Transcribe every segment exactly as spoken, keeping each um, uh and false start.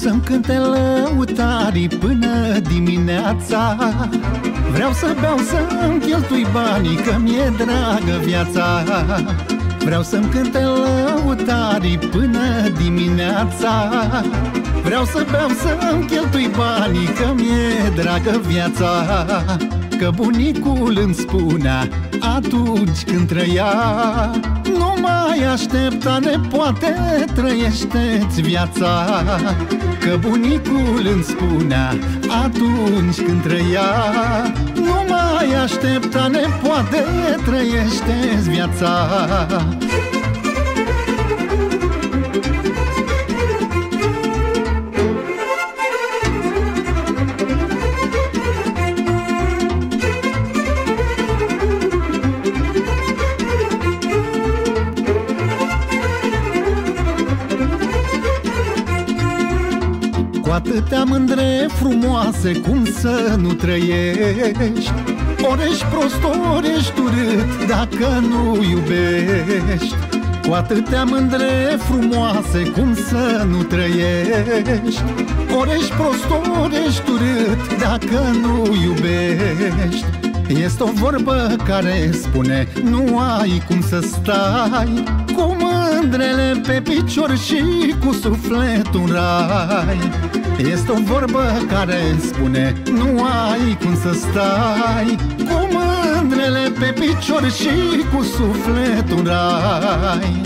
să-mi cânte lăutarii până dimineața. Vreau să beau, să-mi cheltui banii, că mi-e dragă viața. Vreau să-mi cânte lăutarii până dimineața. Vreau să beau, să-mi cheltui banii, că mi-e dragă viața. Că bunicul îmi spunea atunci când trăia: nu mai aștepta, nepoate, trăiește-ți viața. Că bunicul îmi spunea atunci când trăia: nu mai aștepta, nepoate, trăiește-ți viața. Atâtea mândre frumoase, cum să nu trăiești? Ori ești prost, ori ești urât, dacă nu iubești. Cu atâtea mândre frumoase, cum să nu trăiești? Ori ești prost, ori ești urât, dacă nu iubești. Este o vorbă care spune: nu ai cum să stai cu mândrele pe picior și cu sufletul în rai. Este o vorbă care spune: nu ai cum să stai cu mândrele pe picior și cu sufletul în rai.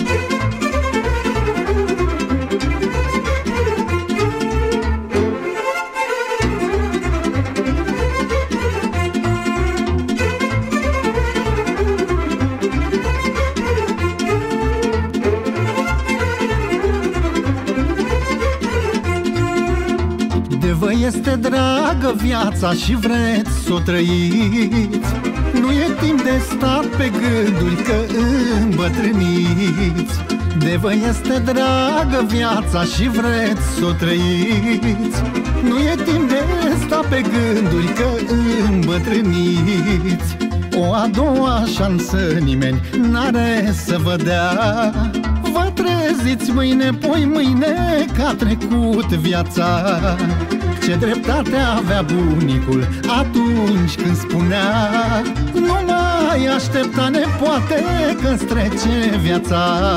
Vă este dragă viața și vreți să o trăiți, nu e timp de stat pe gânduri, că îmbătrâniți. De vă este dragă viața și vreți să o trăiți, nu e timp de stat pe gânduri, că îmbătrâniți. O a doua șansă nimeni n-are să vă dea. Vă treziți mâine, poi mâine, că-a trecut viața. Ce dreptate avea bunicul atunci când spunea: nu mai aștepta, nepoate, că-ți trece viața.